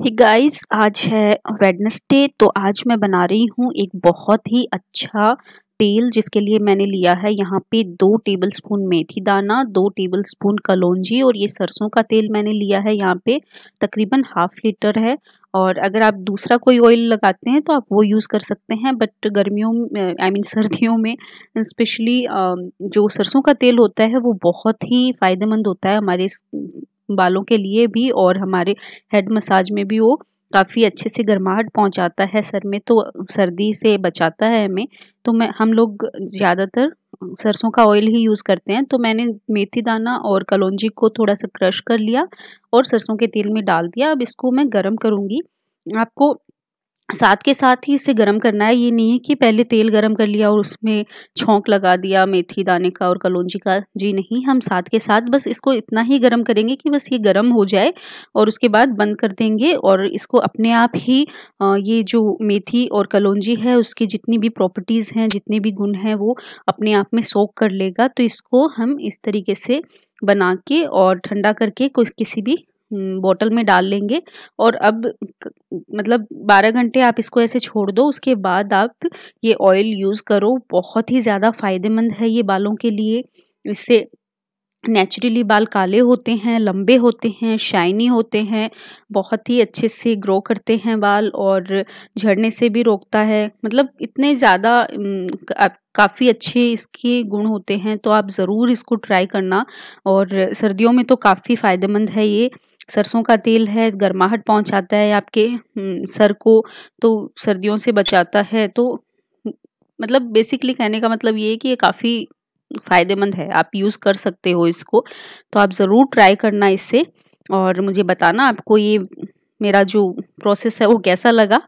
Hey guys, आज है Wednesday. तो आज मैं बना रही हूँ एक बहुत ही अच्छा तेल, जिसके लिए मैंने लिया है यहाँ पे 2 टेबलस्पून मेथी दाना, 2 टेबलस्पून कलौंजी और ये सरसों का तेल मैंने लिया है यहाँ पे तकरीबन ½ लीटर है। और अगर आप दूसरा कोई ऑयल लगाते हैं तो आप वो यूज़ कर सकते हैं, बट गर्मियों में सर्दियों में स्पेशली जो सरसों का तेल होता है वो बहुत ही फ़ायदेमंद होता है हमारे बालों के लिए भी, और हमारे हेड मसाज में भी वो काफ़ी अच्छे से गर्माहट पहुंचाता है सर में, तो सर्दी से बचाता है हमें। तो हम लोग ज़्यादातर सरसों का ऑयल ही यूज़ करते हैं। तो मैंने मेथी दाना और कलौंजी को थोड़ा सा क्रश कर लिया और सरसों के तेल में डाल दिया। अब इसको मैं गर्म करूँगी। आपको साथ के साथ ही इसे गर्म करना है, ये नहीं है कि पहले तेल गर्म कर लिया और उसमें छौंक लगा दिया मेथी दाने का और कलौंजी का। जी नहीं, हम साथ के साथ बस इसको इतना ही गर्म करेंगे कि बस ये गर्म हो जाए और उसके बाद बंद कर देंगे। और इसको अपने आप ही ये जो मेथी और कलौंजी है उसकी जितनी भी प्रॉपर्टीज़ हैं, जितने भी गुण हैं, वो अपने आप में सोख कर लेगा। तो इसको हम इस तरीके से बना के और ठंडा करके किसी भी बोतल में डाल लेंगे। और अब मतलब 12 घंटे आप इसको ऐसे छोड़ दो, उसके बाद आप ये ऑयल यूज़ करो। बहुत ही ज़्यादा फ़ायदेमंद है ये बालों के लिए। इससे नेचुरली बाल काले होते हैं, लंबे होते हैं, शाइनी होते हैं, बहुत ही अच्छे से ग्रो करते हैं बाल, और झड़ने से भी रोकता है। मतलब इतने ज़्यादा काफ़ी अच्छे इसके गुण होते हैं, तो आप ज़रूर इसको ट्राई करना। और सर्दियों में तो काफ़ी फ़ायदेमंद है ये। सरसों का तेल है, गर्माहट पहुंचाता है आपके सर को, तो सर्दियों से बचाता है। तो मतलब बेसिकली कहने का मतलब ये है कि ये काफ़ी फ़ायदेमंद है, आप यूज़ कर सकते हो इसको। तो आप ज़रूर ट्राई करना इससे और मुझे बताना आपको ये मेरा जो प्रोसेस है वो कैसा लगा।